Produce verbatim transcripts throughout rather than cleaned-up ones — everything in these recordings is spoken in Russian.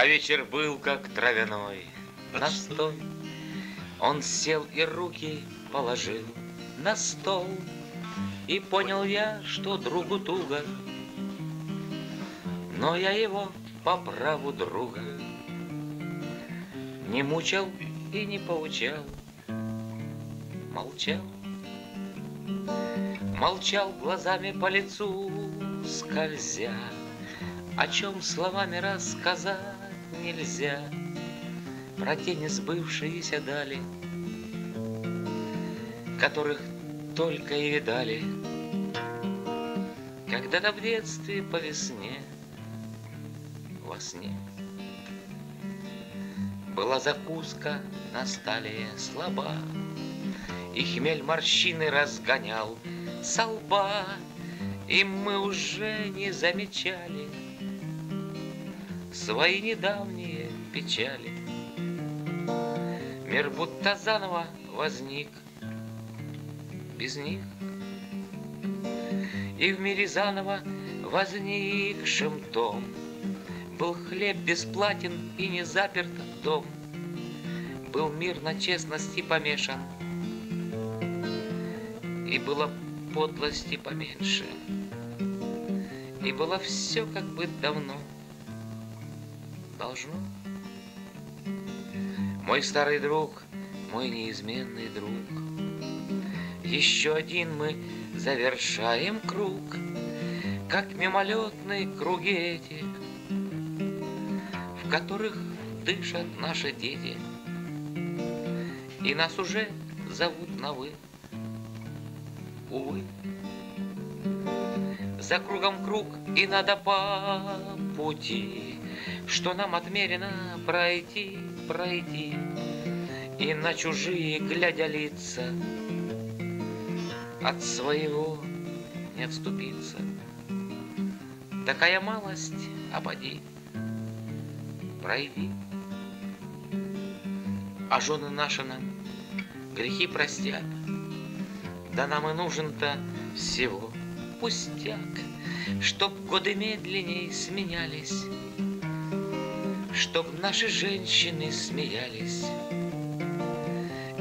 А вечер был, как травяной настой. Он сел и руки положил на стол. И понял я, что другу туго, но я его по праву друга не мучал и не поучал. Молчал, молчал, глазами по лицу скользя, о чем словами рассказать нельзя. Про тени сбывшиеся дали, которых только и видали когда-то в детстве по весне во сне. Была закуска на столе слаба, и хмель морщины разгонял со лба, и мы уже не замечали свои недавние печали. Мир будто заново возник без них, и в мире заново возникшим том был хлеб бесплатен и не заперт дом, был мир на честности помешан, и было подлости поменьше, и было все как бы давно должно. Мой старый друг, мой неизменный друг, еще один мы завершаем круг, как мимолетные круги эти, в которых дышат наши дети, и нас уже зовут на «вы». Увы, за кругом круг, и надо по пути, что нам отмерено пройти, пройти, и на чужие глядя лица от своего не отступиться. Такая малость, ободи, пройди. А жены наши нам грехи простят, да нам и нужен-то всего пустяк, чтоб годы медленней сменялись, чтоб наши женщины смеялись,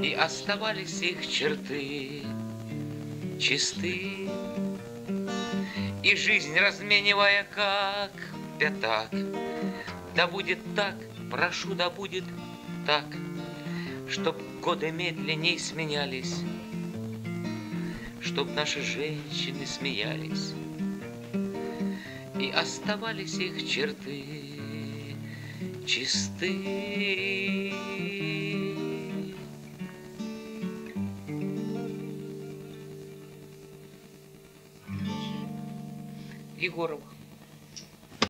и оставались их черты чисты, и жизнь разменивая как пятак. Да будет так, прошу, да будет так, чтоб годы медленней сменялись, чтоб наши женщины смеялись, и оставались их черты чисты. Егорова.